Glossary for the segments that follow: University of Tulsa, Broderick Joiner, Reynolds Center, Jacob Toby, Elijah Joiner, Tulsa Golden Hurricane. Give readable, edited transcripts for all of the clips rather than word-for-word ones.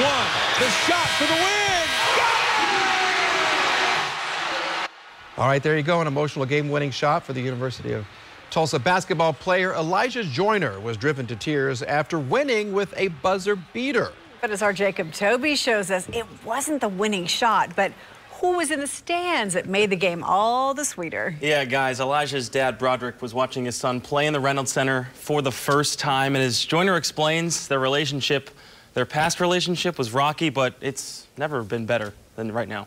one. The shot for the win. Got it! All right, there you go, an emotional game-winning shot for the University of Tulsa basketball player Elijah Joiner was driven to tears after winning with a buzzer beater. But as our Jacob Toby shows us, it wasn't the winning shot, but who was in the stands that made the game all the sweeter. Yeah, guys, Elijah's dad, Broderick, was watching his son play in the Reynolds Center for the first time, and as Joiner explains, their past relationship was rocky, but it's never been better than right now.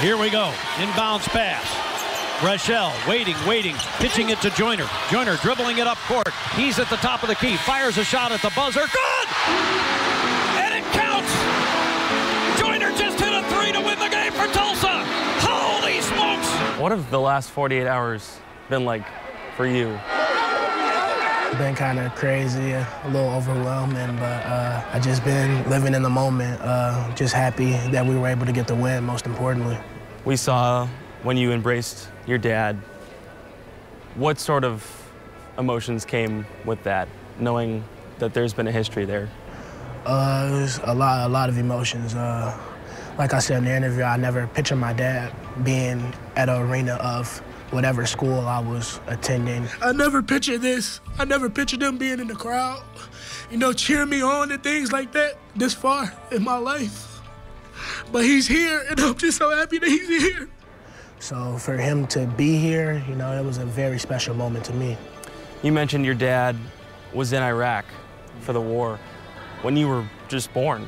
Here we go, inbounds pass. Rochelle waiting, pitching it to Joiner. Joiner dribbling it up court. He's at the top of the key, fires a shot at the buzzer. Good! And it counts! Joiner just hit a three to win the game for Tulsa! Holy smokes! What have the last 48 hours been like for you? Been kind of crazy, a little overwhelming, but I just been living in the moment. Just happy that we were able to get the win, most importantly. We saw when you embraced your dad, what sort of emotions came with that, knowing that there's been a history there? There's a lot of emotions. Like I said in the interview, I never pictured my dad being at an arena of whatever school I was attending. I never pictured this. I never pictured him being in the crowd, you know, cheering me on and things like that this far in my life. But he's here, and I'm just so happy that he's here. So for him to be here, you know, it was a very special moment to me. You mentioned your dad was in Iraq for the war when you were just born.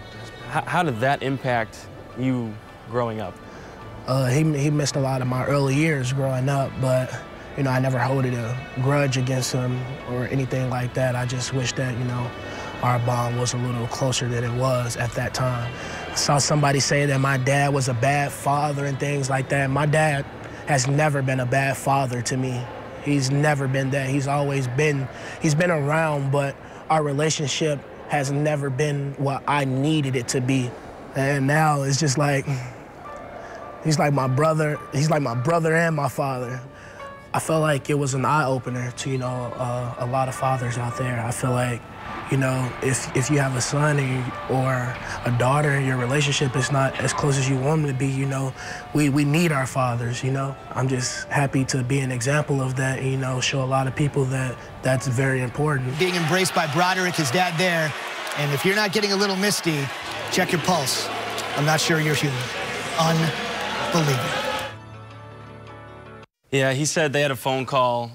How did that impact you growing up? He missed a lot of my early years growing up, but, you know, I never held a grudge against him or anything like that. I just wish that, you know, our bond was a little closer than it was at that time. I saw somebody say that my dad was a bad father and things like that. My dad has never been a bad father to me. He's never been that. He's always been, he's been around, but our relationship has never been what I needed it to be. And now it's just like, he's like my brother and my father. I felt like it was an eye-opener to, you know, a lot of fathers out there. I feel like, you know, if you have a son or a daughter and your relationship is not as close as you want them to be, you know, we need our fathers, you know. I'm just happy to be an example of that and, you know, show a lot of people that that's very important. Being embraced by Broderick, his dad there, and if you're not getting a little misty, check your pulse. I'm not sure you're human. Unbelievable. Yeah, he said they had a phone call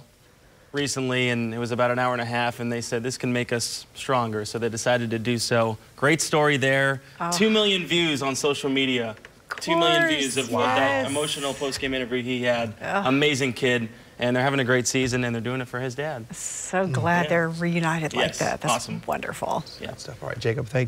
recently, and it was about an hour and a half, and they said this can make us stronger, so they decided to do so. Great story there. Oh. 2 million views on social media. Course, 2 million views of that emotional post-game interview he had. Oh. Amazing kid, and they're having a great season, and they're doing it for his dad. So glad they're reunited like that. That's awesome. Wonderful. Yeah. All right, Jacob, thank you.